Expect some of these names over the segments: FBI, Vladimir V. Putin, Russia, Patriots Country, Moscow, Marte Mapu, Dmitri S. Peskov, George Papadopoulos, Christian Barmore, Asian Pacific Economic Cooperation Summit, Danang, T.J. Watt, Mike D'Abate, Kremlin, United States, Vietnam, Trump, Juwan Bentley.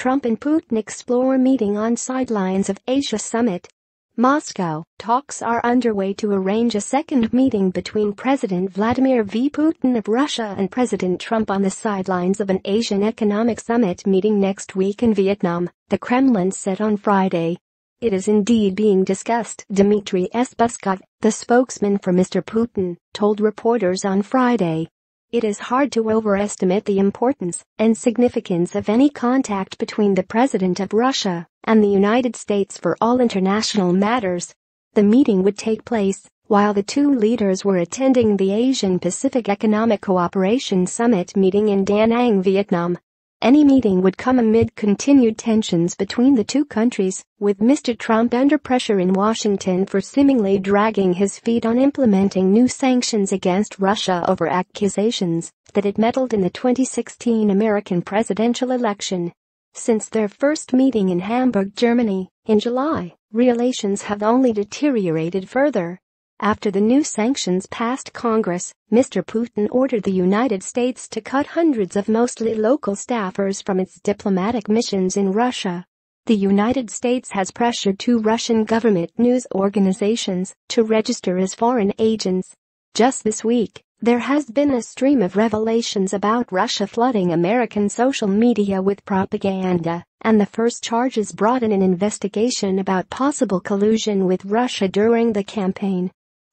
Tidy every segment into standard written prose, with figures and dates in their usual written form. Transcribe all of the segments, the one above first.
Trump and Putin explore meeting on sidelines of Asia Summit. Moscow, talks are underway to arrange a second meeting between President Vladimir V. Putin of Russia and President Trump on the sidelines of an Asian Economic Summit meeting next week in Vietnam, the Kremlin said on Friday. It is indeed being discussed, Dmitri S. Peskov, the spokesman for Mr. Putin, told reporters on Friday. It is hard to overestimate the importance and significance of any contact between the President of Russia and the United States for all international matters. The meeting would take place while the two leaders were attending the Asian Pacific Economic Cooperation Summit meeting in Danang, Vietnam. Any meeting would come amid continued tensions between the two countries, with Mr. Trump under pressure in Washington for seemingly dragging his feet on implementing new sanctions against Russia over accusations that it meddled in the 2016 American presidential election. Since their first meeting in Hamburg, Germany, in July, relations have only deteriorated further. After the new sanctions passed Congress, Mr. Putin ordered the United States to cut hundreds of mostly local staffers from its diplomatic missions in Russia. The United States has pressured two Russian government news organizations to register as foreign agents. Just this week, there has been a stream of revelations about Russia flooding American social media with propaganda, and the first charges brought in an investigation about possible collusion with Russia during the campaign.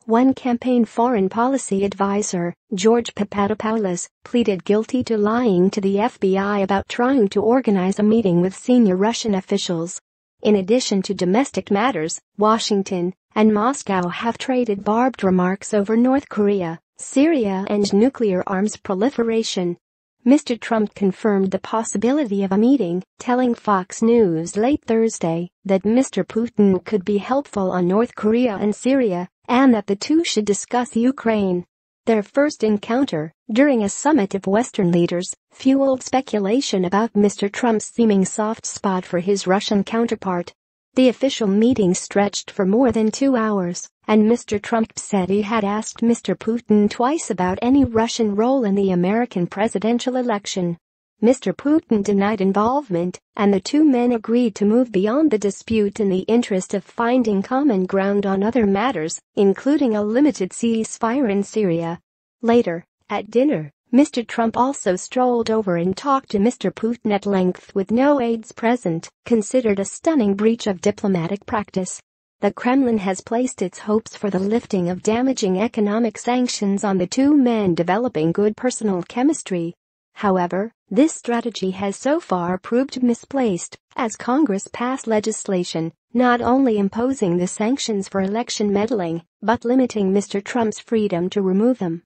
One campaign foreign policy advisor, George Papadopoulos, pleaded guilty to lying to the FBI about trying to organize a meeting with senior Russian officials. In addition to domestic matters, Washington and Moscow have traded barbed remarks over North Korea, Syria and nuclear arms proliferation. Mr. Trump confirmed the possibility of a meeting, telling Fox News late Thursday that Mr. Putin could be helpful on North Korea and Syria, and that the two should discuss Ukraine. Their first encounter, during a summit of Western leaders, fueled speculation about Mr. Trump's seeming soft spot for his Russian counterpart. The official meeting stretched for more than 2 hours, and Mr. Trump said he had asked Mr. Putin twice about any Russian role in the American presidential election. Mr. Putin denied involvement, and the two men agreed to move beyond the dispute in the interest of finding common ground on other matters, including a limited ceasefire in Syria. Later, at dinner, Mr. Trump also strolled over and talked to Mr. Putin at length with no aides present, considered a stunning breach of diplomatic practice. The Kremlin has placed its hopes for the lifting of damaging economic sanctions on the two men developing good personal chemistry. However, this strategy has so far proved misplaced, as Congress passed legislation not only imposing the sanctions for election meddling, but limiting Mr. Trump's freedom to remove them.